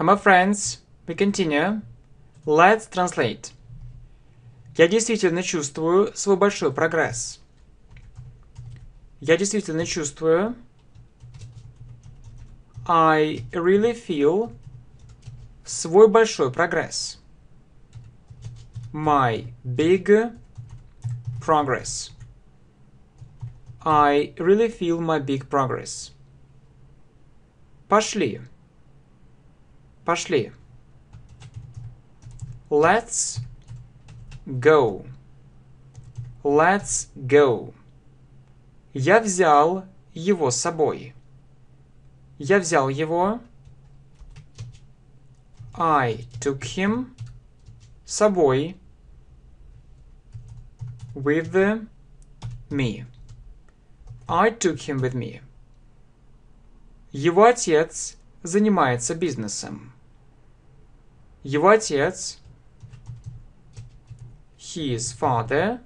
Hello friends, we continue. Let's translate. Я действительно чувствую свой большой прогресс. Я действительно чувствую. I really feel свой большой прогресс. My big progress. I really feel my big progress. Пошли. Пошли. Let's go. Let's go. Я взял его с собой. Я взял его. I took him с собой. With me. I took him with me. Его отец занимается бизнесом. Его отец, his father,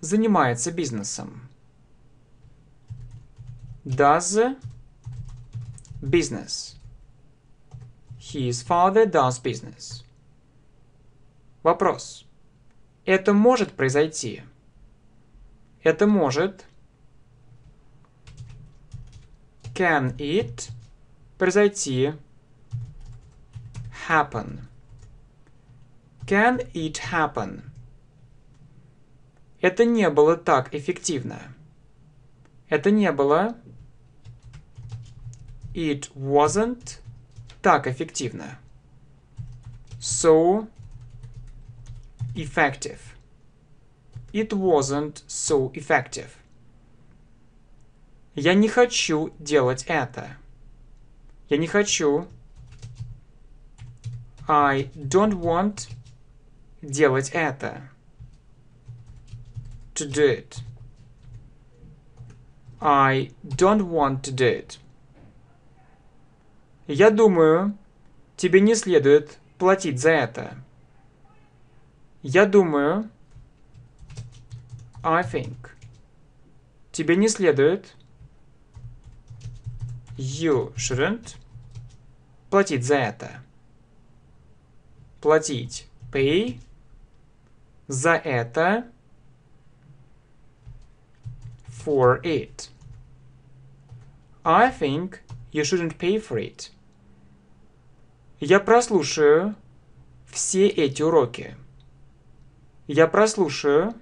занимается бизнесом. Does business. His father does business. Вопрос. Это может произойти? Это может. Can it произойти? Happen. Can it happen? Это не было так эффективно. Это не было. It wasn't так эффективно. So effective. It wasn't so effective. Я не хочу делать это. Я не хочу. I don't want делать это. To do it. I don't want to do it. Я думаю, тебе не следует платить за это. Я думаю. I think. Тебе не следует. You shouldn't платить за это. Платить pay за это for it. I think you shouldn't pay for it. Я прослушаю все эти уроки. Я прослушаю.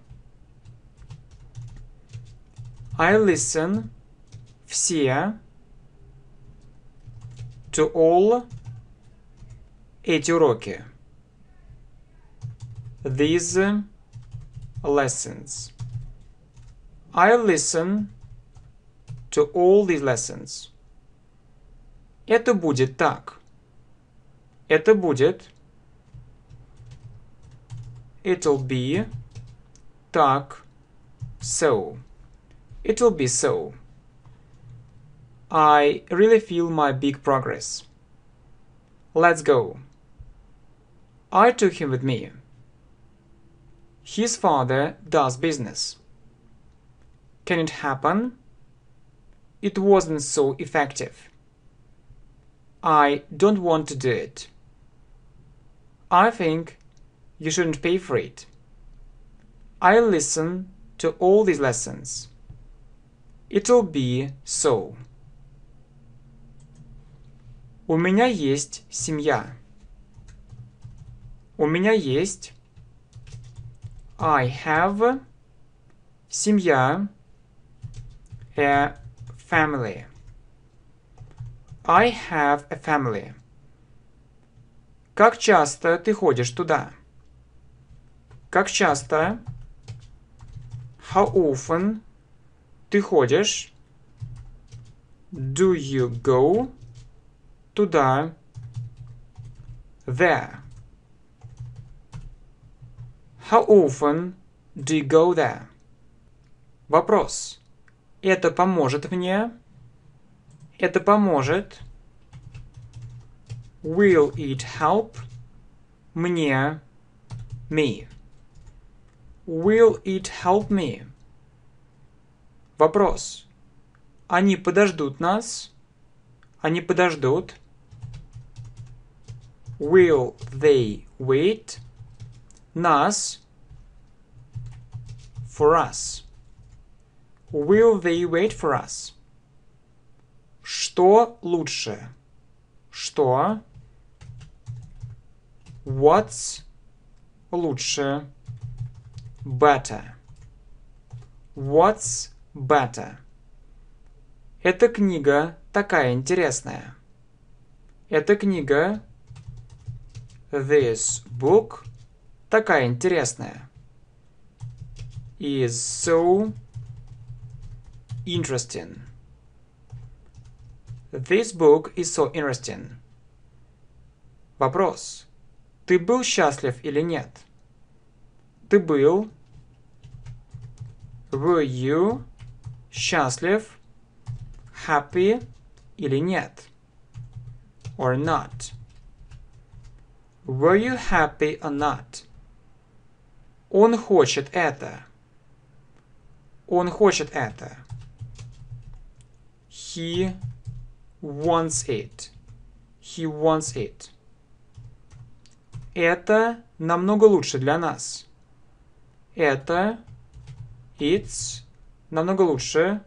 I listen все. To all эти уроки. These lessons. I listen to all these lessons. Это будет так. Это будет. It'll be так. So. It'll be so. I really feel my big progress. Let's go. I took him with me. His father does business. Can it happen? It wasn't so effective. I don't want to do it. I think you shouldn't pay for it. I listen to all these lessons. It'll be so. У меня есть семья. У меня есть. I have. Семья. A family. I have a family. Как часто ты ходишь туда? Как часто? How often ты ходишь? Do you go? Туда, there. How often do you go there? Вопрос. Это поможет мне? Это поможет. Will it help? Мне, me. Will it help me? Вопрос. Они подождут нас? Они подождут. will they wait nas for us? Will they wait for us? Что лучше? Что? What's лучше? Better. What's better? Эта книга такая интересная. Эта книга, this book, такая интересная. Is so interesting. This book is so interesting. Вопрос. Ты был счастлив или нет? Ты был, were you, счастлив, happy или нет? Or not. Were you happy or not? Он хочет это. Он хочет это. He wants it. He wants it. Это намного лучше для нас. Это, it's, намного лучше,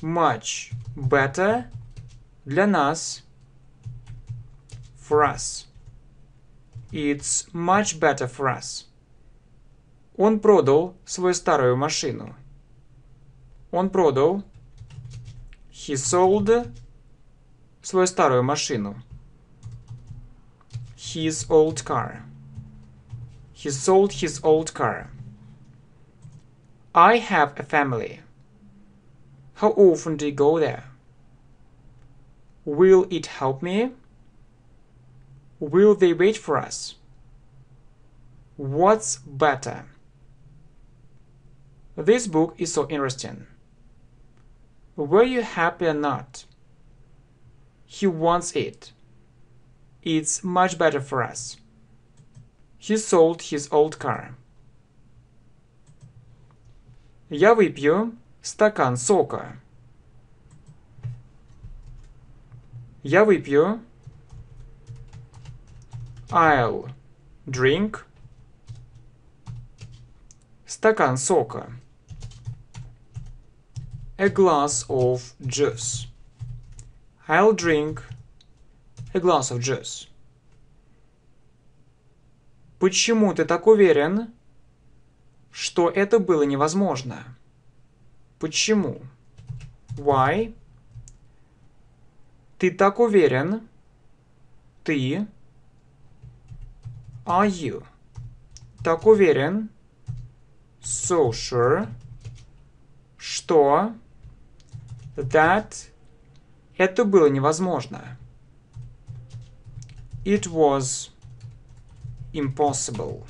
much better, для нас, for us. It's much better for us. Он продал свою старую машину. Он продал, he sold, свою старую машину. His old car. He sold his old car. I have a family. How often do you go there? Will it help me? Will they wait for us? What's better? This book is so interesting. Were you happy or not? He wants it. It's much better for us. He sold his old car. Я выпью стакан сока. Я выпью. I'll drink. Стакан сока. A glass of juice. I'll drink a glass of juice. Почему ты так уверен, что это было невозможно? Почему? Why? Ты так уверен? Ты? Are you? Так уверен? So sure. Что? That? Это было невозможно. It was impossible.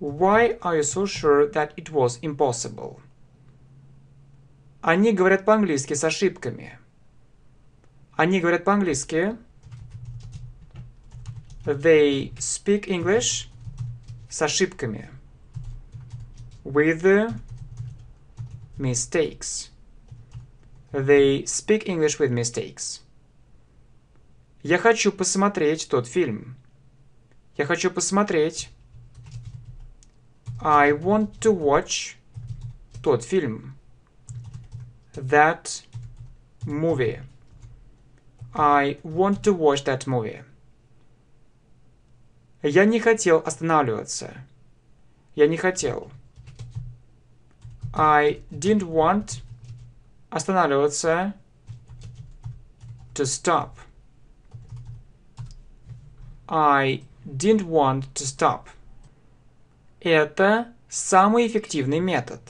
Why are you so sure that it was impossible? Они говорят по-английски с ошибками. Они говорят по-английски. They speak English с ошибками. With mistakes. They speak English with mistakes. Я хочу посмотреть тот фильм. Я хочу посмотреть. I want to watch тот фильм. That movie. I want to watch that movie. Я не хотел останавливаться. Я не хотел. I didn't want останавливаться. To stop. I didn't want to stop. Это самый эффективный метод.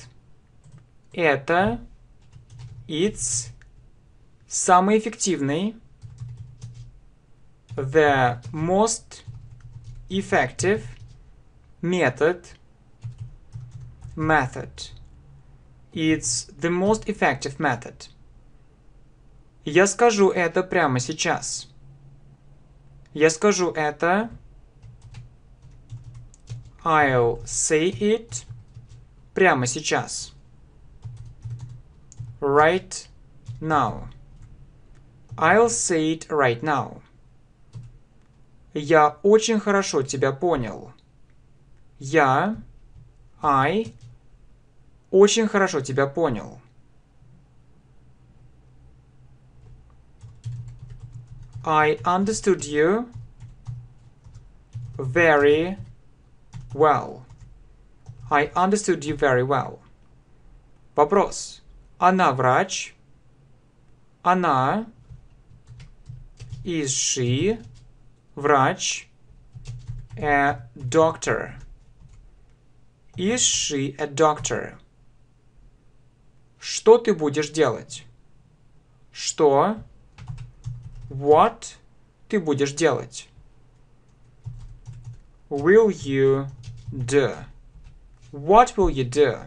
Это, it's, самый эффективный, the most effective method, method. It's the most effective method. Я скажу это прямо сейчас. Я скажу это. I'll say it прямо сейчас. Right now. I'll say it right now. Я очень хорошо тебя понял. Я, I, очень хорошо тебя понял. I understood you very well. I understood you very well. Вопрос. Она врач. Она. Is she, врач, a doctor? Is she a doctor? Что ты будешь делать? Что? What ты будешь делать? Will you do? What will you do?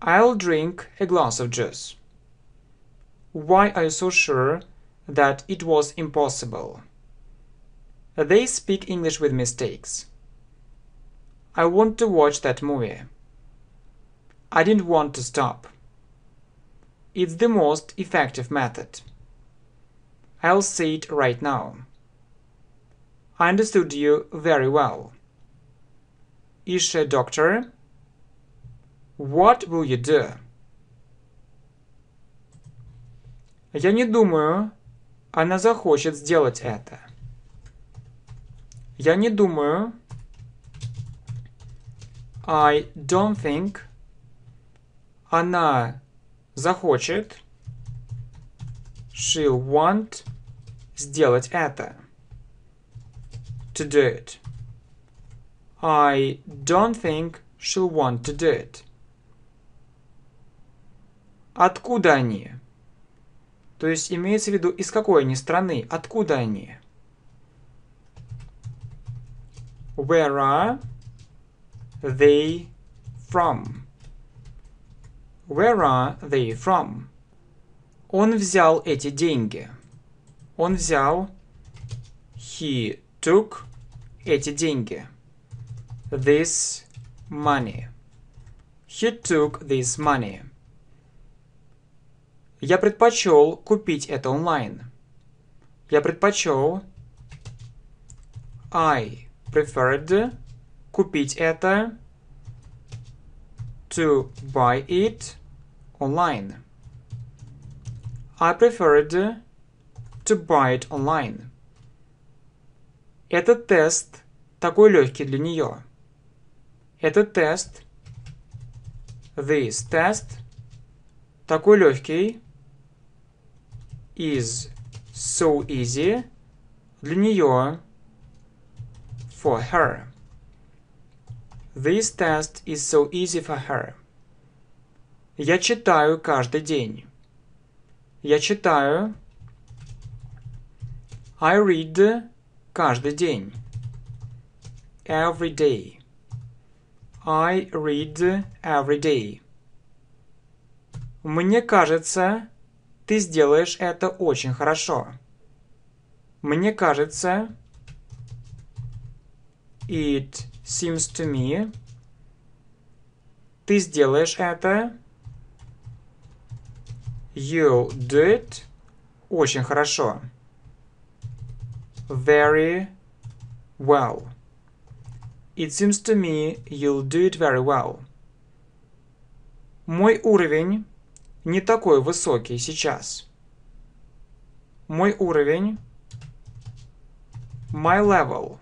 I'll drink a glass of juice. Why are you so sure that it was impossible? They speak English with mistakes. I want to watch that movie. I didn't want to stop. It's the most effective method. I'll say it right now. I understood you very well. Is she a doctor? What will you do? Я не думаю, она захочет сделать это. Я не думаю. I don't think. Она захочет. She'll want. Сделать это. To do it. I don't think she'll want to do it. Откуда они? То есть имеется в виду, из какой они страны, откуда они? Where are they from? Where are they from? Он взял эти деньги. Он взял, he took, эти деньги. This money. He took this money. Я предпочел купить это онлайн. Я предпочел. I preferred купить это. To buy it online. I preferred to buy it online. Этот тест такой легкий для нее. Этот тест. This test. Такой легкий. Is so easy для нее, for her. This test is so easy for her. Я читаю каждый день. Я читаю. I read каждый день. Every day. I read every day. Мне кажется, ты сделаешь это очень хорошо. Мне кажется. It seems to me. Ты сделаешь это. You'll do it. Очень хорошо. Very well. It seems to me you'll do it very well. Мой уровень не такой высокий сейчас. Мой уровень. My level.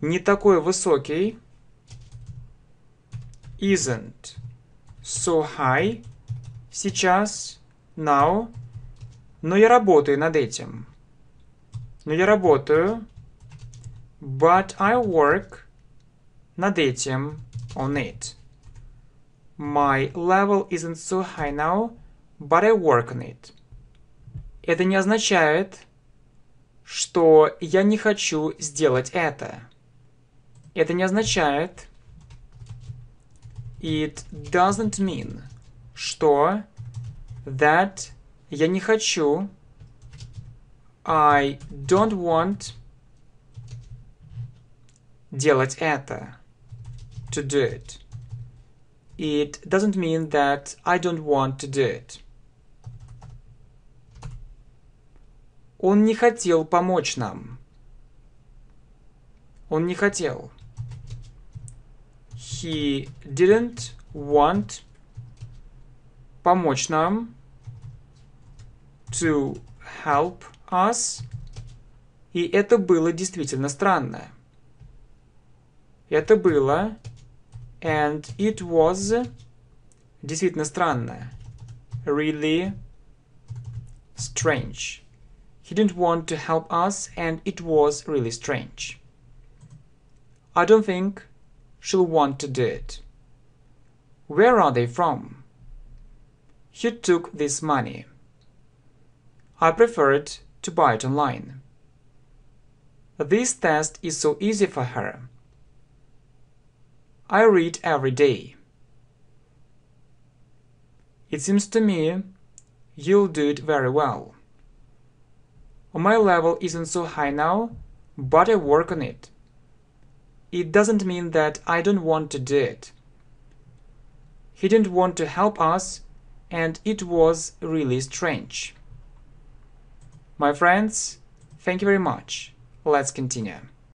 Не такой высокий. Isn't so high. Сейчас. Now. Но я работаю над этим. Но я работаю. But I work над этим. On it. My level isn't so high now, but I work on it. Это не означает, что я не хочу сделать это. Это не означает. It doesn't mean, что, that, я не хочу. I don't want делать это. To do it. It doesn't mean that I don't want to do it. Он не хотел помочь нам. Он не хотел. He didn't want помочь нам. To help us. И это было действительно странно. Это было and it was действительно странно. Really strange. He didn't want to help us and it was really strange. I don't think she'll want to do it. Where are they from? He took this money. I preferred to buy it online. This test is so easy for her. I read every day. It seems to me you'll do it very well. My level isn't so high now, but I work on it. It doesn't mean that I don't want to do it. He didn't want to help us, and it was really strange. My friends, thank you very much. Let's continue.